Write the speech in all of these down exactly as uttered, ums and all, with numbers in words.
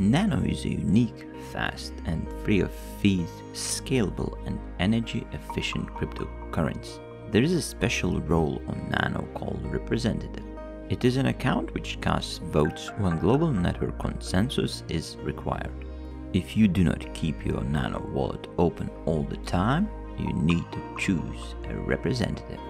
Nano is a unique, fast, and free of fees, scalable, and energy-efficient cryptocurrency. There is a special role on Nano called representative. It is an account which casts votes when global network consensus is required. If you do not keep your Nano wallet open all the time, you need to choose a representative.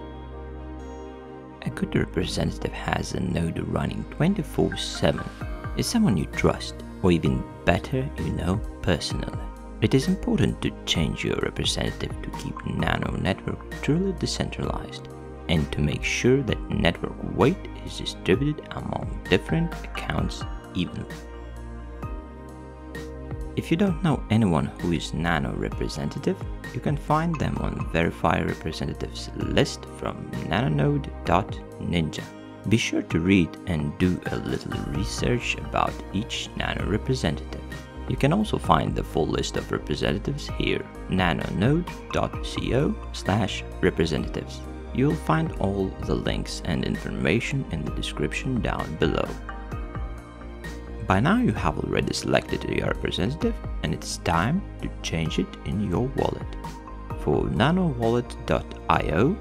A good representative has a node running twenty-four seven. Is someone you trust, or even better, you know personally. It is important to change your representative to keep Nano network truly decentralized and to make sure that network weight is distributed among different accounts evenly. If you don't know anyone who is Nano representative, you can find them on Verify Representatives list from nanonode dot ninja. Be sure to read and do a little research about each Nano representative. You can also find the full list of representatives here, nanonode dot co slash representatives. You'll find all the links and information in the description down below. By now you have already selected your representative, and it's time to change it in your wallet. For nanowallet dot i o,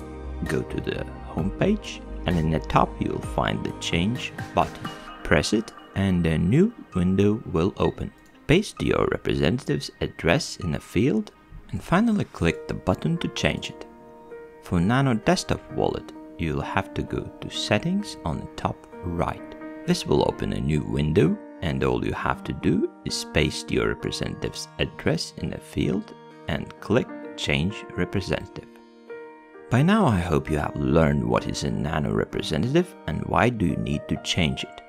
go to the homepage, and in the top you'll find the Change button. Press it, and a new window will open. Paste your representative's address in a field, and finally click the button to change it. For Nano Desktop Wallet, you'll have to go to Settings on the top right. This will open a new window, and all you have to do is paste your representative's address in a field and click Change Representative. By now I hope you have learned what is a Nano representative and why do you need to change it.